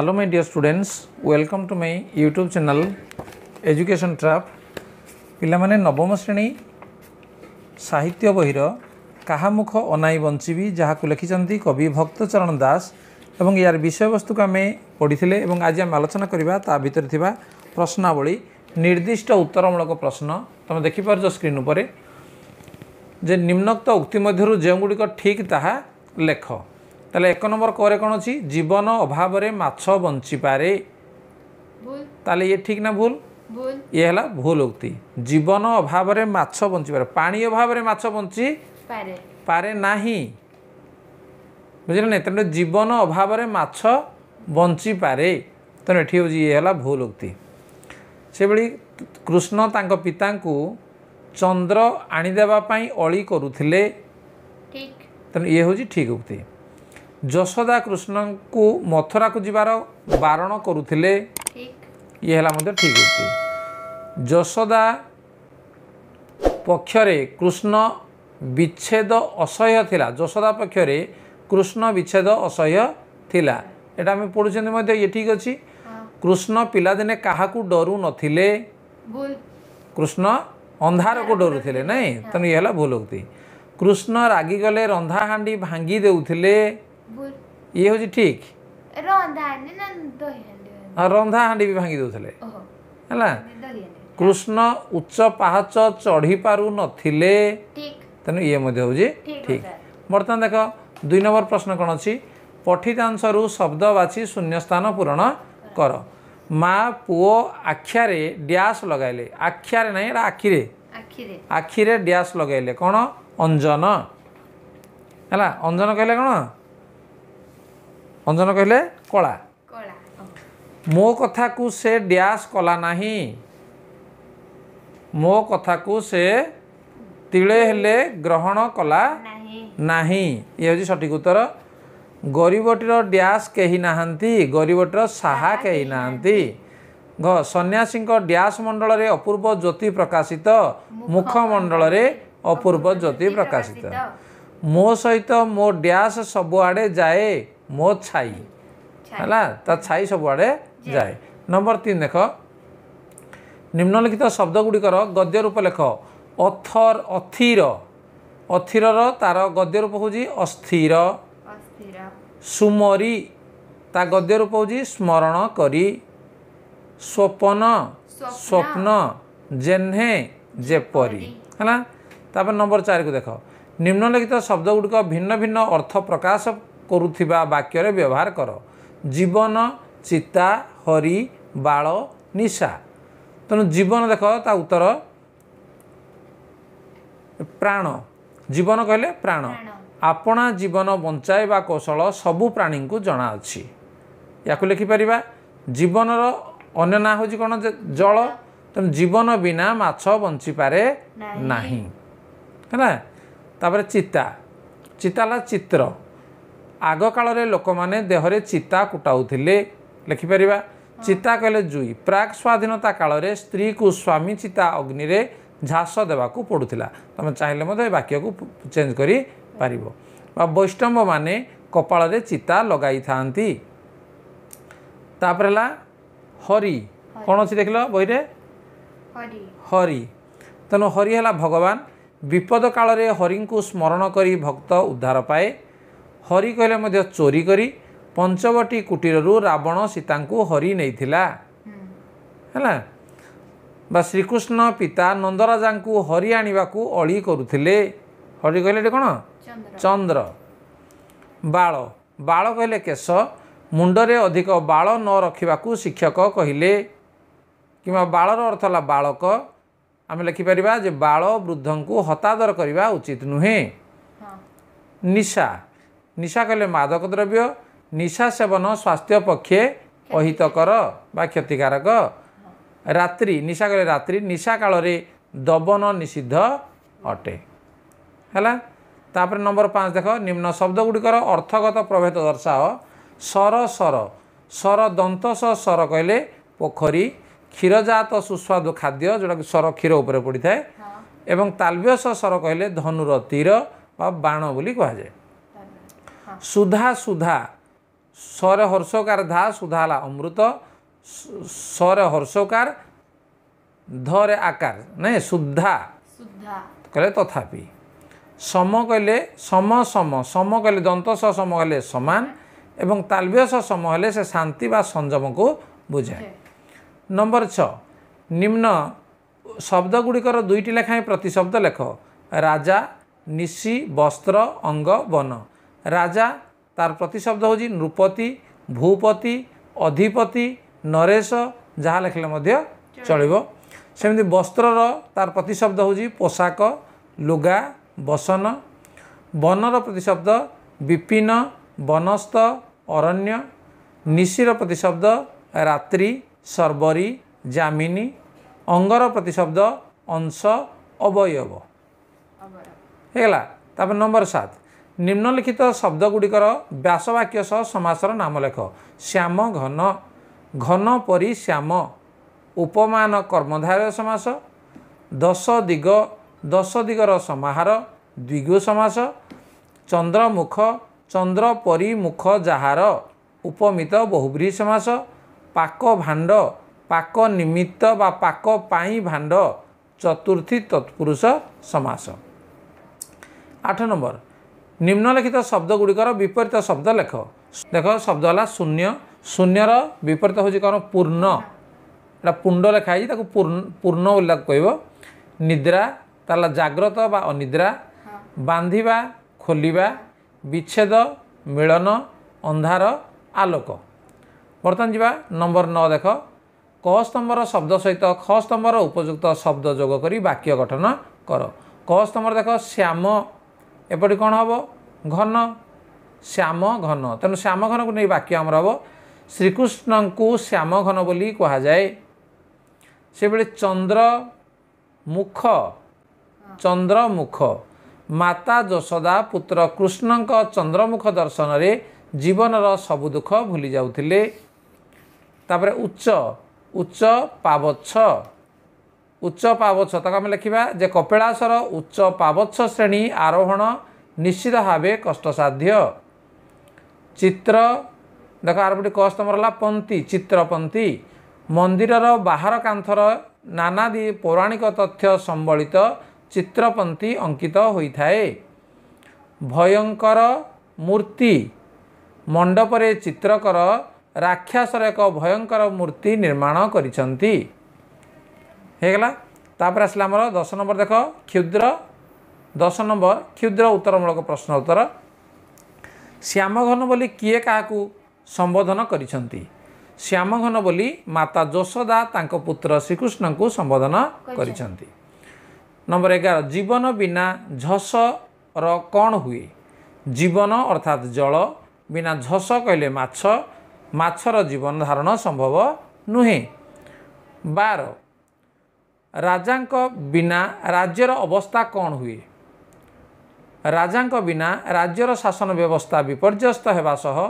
Hello my dear students, welcome to my YouTube channel Education Trap. पिलामाने नवम श्रेणी साहित्य बहिर काहा मुख अनाई बंचिबी जहाक लिखिछन्ती कवि भक्तचरण दास एवं यार विषय वस्तु को आम पढ़ी और आज आम आलोचना करवा ता भितर थिबा प्रश्नावली निर्दिष्ट उत्तरमूलक प्रश्न तुम देखिपार स्क्रीन उपर जे निम्नोक्त उक्ति मध्यरु जेगुड़िक ठीक ताहा लेख। ताले एक नंबर करे कौन अच्छी जीवन अभाव रे माछ बंची पारे, ताले ये ठीक ना भूल? ये है भूल उक्ति। जीवन अभाव रे माछ बंची पारे, पानी अभाव रे माछ बंची पारे नहीं, बुझे ना। तेनाली जीवन अभाव रे माछ बंची पारे, तेनाली ठीक हो जी, ये है भूल उक्ति। से बड़ी कृष्ण तांको पिता को चंद्र आनीदेवाई अली करुले, तेणु ये हूँ ठीक उक्ति। जशोदा कृष्ण को मथुरा को जीवार बारण करुले, ये है ठीक उक्ति। जशोदा पक्षरे कृष्ण विच्छेद असह्य थिला, जशोदा पक्षरे कृष्ण विच्छेद असह्य थिला, एटा हम पढ़ुछन्ते, ये ठीक अच्छी। कृष्ण पिला दिने काहाकू डरू नथिले, कृष्ण अंधार को डरुले नहीं, तेणु ये है भूल उक्ति। कृष्ण रागिगले रंधा हांडी भांगी देउथिले, ये हूँ ठीक। हाँ, रंधा हांडी भी भांगी देउथिले है। कृष्ण उच्च पहाच चढ़ी पारु नथिले, तेणु ये हूँ ठीक। बर्तमान देख दुई नंबर प्रश्न कौन अच्छी पठितांशरू शब्द बाछी शून्यस्थान पूरण कर। माँ पुओ आख्यारे डैश लगाइले, आख्यारे नहीं आखिरे, आखिरे डैश लगाइले कौन? अंजन है। अंजन कहले कौन? अंजन कहले कला। मो कथा को से डैश कला नहीं, मो कथा को से तिले हेले ग्रहण कला नहीं, ये हूँ सठिक उत्तर। गरीबटीर डैश कही नाहंती, गरीबटीर साहा कही नाहंती। घ सन्यासी डैश मंडल रे अपूर्व ज्योति प्रकाशित, मुख मंडल रे अपूर्व ज्योति प्रकाशित। मो सहित मो डैश सबुआड़े जाए, मो छाई है, तो छाई सबुआड़े जाए। नंबर 3 देख निम्नलिखित शब्द गुड़िकर गद्य रूप लेख। अथर अथिर, अथिर तार गद्य रूप हूँ अस्थिर। सुमरी ता गद्य रूप हूँ स्मरण करी। स्वपन स्वप्न, जेह्ने जेपरी है। तापर नंबर 4 को देख निम्नलिखित शब्द गुड़िक भिन्न भिन्न अर्थ प्रकाश करुवा वाक्य व्यवहार कर। जीवन चिता हरी बाल निशा, तेणु जीवन देख ता उत्तर प्राण, जीवन कहले प्राण। आपना जीवन बंचाइबा कौशल सबु प्राणी को जना अच्छी, या लिखिपर। जीवन अन्य ना हूँ कौन? जल, तेनाली जीवन बिना माछ बंची पारे नाही है। तापर चिता, चिता ला चित्र। आग काल लोक माने देहरे चिता कुटाउथिले, लिखिपर। चिता कहले जुई। प्राग स्वाधीनता काल रे स्त्री को स्वामी चिता अग्नि रे झास देवा को पड़ुला, तुम चाहिए वाक्य को चेंज कर पार। वैष्णव माने कपाल रे चिता लगाई थांती। तापर ला हरि कौन अच्छी देख लो बहिरे हरि, तेणु हरि है भगवान। विपद काल रे हरि को स्मरण करी भक्त उद्धार पाए। हरि कहले चोरी करी। पंचवटी कुटीरु रावण सीता को हरि नहीं है। श्रीकृष्ण पिता नंदराजा को हरि आने को अली करुले, हरि कहले कौन? चंद्र। बाल, बाल कहले केश। मुंडरे अधिक बाल न रखा शिक्षक कहले, कि बालर अर्थ है बालक। आम लिखिपर जे बाल वृद्ध को हतादर करवा उचित नुहे। निशा, निशा कहले मादक द्रव्य। निशा सेवन स्वास्थ्य पक्षे अहितकर बा क्षतिकारक। रात्रि, निशा कहले रात्रि। निशा काल रे दबन निषिद्ध अटे है। तापर नंबर 5 देख निम्न शब्द गुड़िकर अर्थगत प्रभेद दर्शाओ। सर सर, सर दंत सर कहले पोखरी। क्षीरजात सुस्वादु खाद्य, जोटा कि सर क्षीर उपर पड़ी थाए। एवं तालव्यस सर कहले धनुर तीर बा बाण बोली कहुए। सुधा सुधा, स्वर हर्षकार धा सुधाला अमृत स्वर हर्षकार धरे आकार नहीं सुधा कहले तथापि सम कहले सम सम सम कहले दंत सम कहले समान एवं तालव्य सम हेले से शांति व संयम को बुझाए। नंबर 6 निम्न शब्द गुड़िकर दुईटी लेखाएं प्रतिशब्द लेख। राजा निशी वस्त्र अंग वन। राजा तार प्रतिशब्द हो नृपति भूपति अधिपति नरेश जहाँ लेखिले चलो। सेमती वस्त्रर तार प्रतिशब्द हो पोशाक लुगा बसन। वनर प्रतिशब्द विपिन वनस्थ अरण्य। निशीर प्रतिशब्द रात्रि शर्बरी जामिनी। अंगर प्रतिशब्द अंश अवयव होगा। तापर नंबर 7 निम्नलिखित शब्द गुड़िकर व्यासवाक्य सह समासर नाम लेख। श्याम घन घन परी श्याम उपमान कर्मधारय समास। दश दिगर समाहार द्विगु समास। चंद्रमुख चंद्र परी मुख जाहार उपमित बहुब्रीहि समास। पाक भांड पाक निमित्त बा पाक पाई भांड चतुर्थी तत्पुरुष समास। 8 नंबर निम्नलिखित शब्द गुड़िकर विपरीत शब्द लेख। देख शब्द है शून्य शून्यर विपरीत हूँ कौन पूर्ण एटा पुंड लेखाई पूर्ण पूर्ण बोला कह। निद्रा ताला जाग्रत बा अनिद्रा। बांधिबा खोलिबा विच्छेद मिलन अंधार आलोक। बर्तमान जावा नंबर 9 देख क स्तंभर शब्द सहित ख स्तंभर उपयुक्त शब्द जोग करी वाक्य गठन कर। क स्तंभर देख श्याम एपटी कौन हम घन श्याम घन तेणु श्याम घन को नहीं वाक्य आमर हम श्रीकृष्ण को श्याम घन बोली कहा जाए। से बड़े चंद्रमुख माता जशोदा पुत्र कृष्ण का चंद्रमुख दर्शन रे जीवन रा सबु दुख भूली जाउथिले। तापर उच्च उच्च पावच्छ उच्च पावच्छ तक आम लिखा जे कपिलासर उच्च पावच्छ श्रेणी आरोहण निश्चित भाव कष्टसाध्य। चित्र देख आर गोटे कष्ट मरला पंथी चित्रपंथी। मंदिरर बाहर कांथर नानादी पौराणिक तथ्य संबलित चित्रपंथी अंकित होइथाए। भयंकर मूर्ति मंडपरे चित्रकर राक्षसर एक भयंकर मूर्ति निर्माण करिसंती। हेगला तापर आसला हमर 10 नंबर देख क्षुद्र 10 नंबर क्षुद्र उत्तरमूलक प्रश्न उत्तर। श्याम घन बोली किए काकू संबोधन करिसंती। श्याम घन बोली माता जशोदा तांक पुत्र श्रीकृष्ण को संबोधन करिसंती। नंबर 11 जीवन बिना झस र कौन हुए। जीवन अर्थात जल बिना झस कहले माछ माछर जीवन धारण संभव नुहे। 12 राजांक बिना राज्यर अवस्था कौन हुए। राजांक बिना राज्यर शासन व्यवस्था विपर्यस्त हेबा सह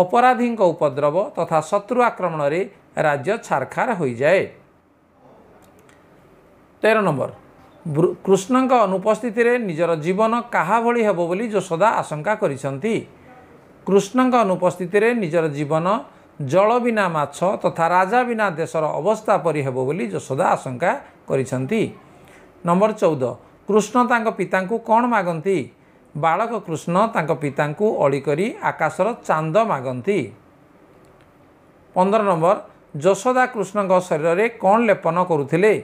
अपराधींक उपद्रव तथा शत्रु आक्रमण रे राज्य छारखार हो जाए। 13 नंबर कृष्णंक अनुपस्थिति रे निजर जीवन काहा भली हेबो बोली जशोदा आशंका करिसंती। कृष्णंक अनुपस्थिति रे निजर जीवन जल बिना माछ तथा राजा बिना देशर अवस्था परि हेबो बोली जशोदा आशंका करिसंती। नंबर 14 कृष्ण तांको पितांकु कौन मागंती। बालक कृष्ण तांको पितांकु अळी करी आकाशर चांद मागंती। 15 नंबर जशोदा कृष्णंक शरीर रे कौन लेपन करुथिले।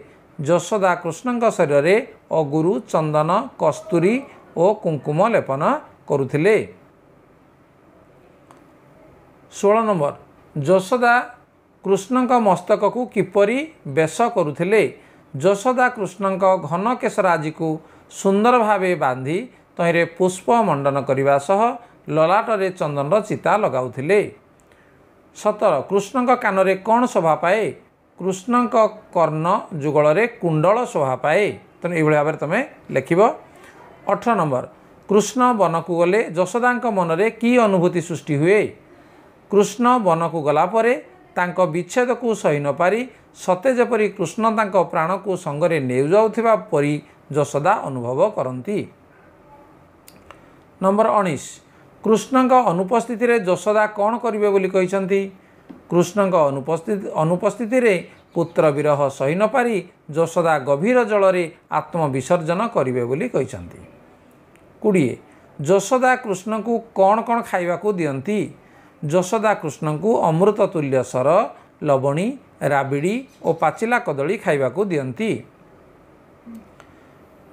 जशोदा कृष्णंक शरीर रे अगुरु चंदन कस्तूरी और कुंकुम लेपन करुथिले। 16 नंबर जशोदा कृष्णंक मस्तक को किपरि बेश करुथिले। जशोदा कृष्णंक घन केशराजी को सुंदर भावे बांधी तहिरे पुष्प मंडन करने सह ललाटरे चंदनर चिता लगाउथिले। 17 कृष्णंक कानरे कौन शोभा पाए। कृष्णंक कर्ण जुगलरे कुंडल शोभा पाए। तेणु यही भाव तुम लिख। 18 नंबर कृष्ण वन को गले जशोदांक मनरे की अनुभूति सृष्टि हुए। कृष्ण वन को गला परे तांको विच्छेद को सही न पारी सते जेपरी कृष्ण तांको प्राण को संगरे नेउ जाउथिबा परी जशोदा अनुभव करती। नंबर 19 कृष्ण अनुपस्थित जशोदा कौन करें कृष्ण अनुपस्थित पुत्र विरह सही न पारी जशोदा गभीर जल में आत्मविसर्जन करें। कोड़े जशोदा कृष्ण को कौन कौन खावाक दिंती जशोदा कृष्ण को अमृत तुल्य सर लवणी राबिड़ी और पाचिला कदली खावाक दिंती।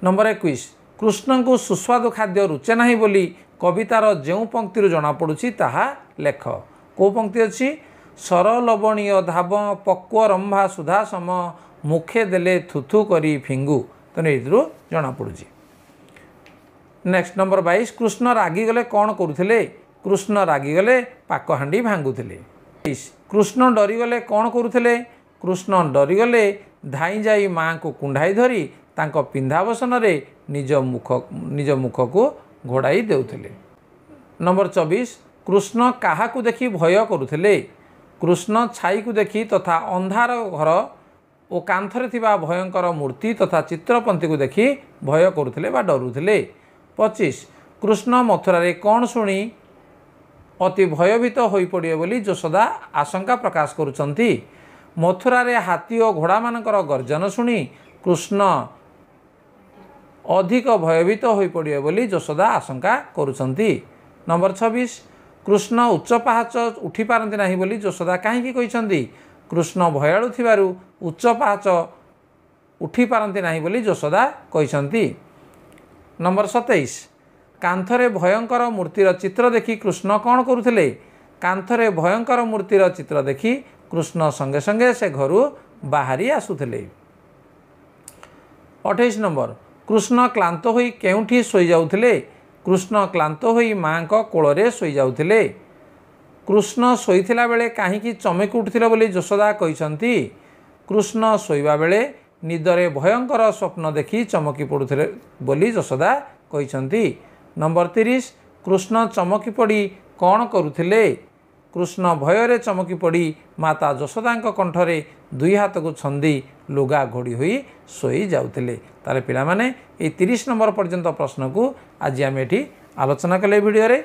नंबर 21 कृष्ण को सुस्वादु खाद्य रुचे ना बोली कवितार जो पंक्ति जनापड़ी ताहा लेख। को पंक्ति अच्छी सर लवणीय धाब पक्व रंभा सुधा सम मुखे देले थुथु करी फिंगु तेने तो जनापड़ी। नेक्स्ट नंबर 22 कृष्ण रागिगले कौन करुले कृष्ण रागिगले पाक हांडी भांगुले। कृष्ण डरीगले कौन करुले कृष्ण डरीगले धाई जाई माँ को कुंडाई धरी तांको पिंधावसन रे निज मुख को घोड़ाई देउथिले। नंबर 24 कृष्ण काहा को देखी भय करुले कृष्ण छाई को देखी तथा अंधार घर और कांथरे थिबा भयंकर मूर्ति तथा चित्रपंथी को देखी भय करुले बा डरुले। 25 कृष्ण मथुरा रे कौन सुनी अति भयभीत होई पड़िए बोली जशोदा आशंका प्रकाश करुचंती। मथुरा रे हाथी और घोड़ा मानकर गर्जन सुनी कृष्ण अधिक भयभीत हो पड़े बोली जशोदा आशंका करुचंती। नंबर 26 कृष्ण उच्च पहाच उठी पारती ना बोली जशोदा कहीं कहते कृष्ण भयालु थिबारु उच्च पहाच उठी पारती ना बोली जशोदा कहते। नंबर 27 कांथरे भयंकर मूर्तिर चित्र देखी कृष्ण कौन करुले कांथरे भयंकर मूर्तिर चित्र देखी कृष्ण संगे संगे से घर बाहरी आसुले। 28 नंबर कृष्ण क्लांत होई केउठी सोई जाउथिले कृष्ण क्लांत होई माँ को कोल रे सोई जाउथिले। कृष्ण सोईथिला बेले काहींकी चमक उठिथिले बोली जशोदा कहिसंती कृष्ण सोईबा बेले निदरे भयंकर स्वप्न देखी चमकी पड़ुथिले बोली जशोदा कहिसंती। नंबर 30 कृष्ण चमकी पड़ी कौन करुथिले कृष्ण भयरे चमकी पड़ी माता जशोदांक कंठरे दुई हाथ को छंदी लुगा घोड़ी होई सोई जाउथिले। तारे पिला माने 30 नंबर पर्यंत प्रश्न को आज आम ये आलोचना कले भिडियो रे।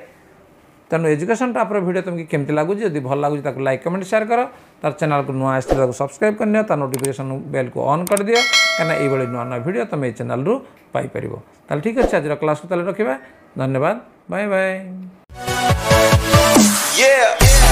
तेणु एजुकेशन ट्रैप भिडियो तुमको केमती लगुच जब भल लगुच ताको लाइक कमेंट शेयर कर तार चैनल को नुआ आसो सब्सक्राइब कर तार नोटिफिकेशन बेल को ऑन कर दियो कहीं ये नुआ नुआ भिडियो तुम ये चैनल रु पाई परिबो। ताले ठीक अच्छे आज क्लास को रखा धन्यवाद बाय बाय।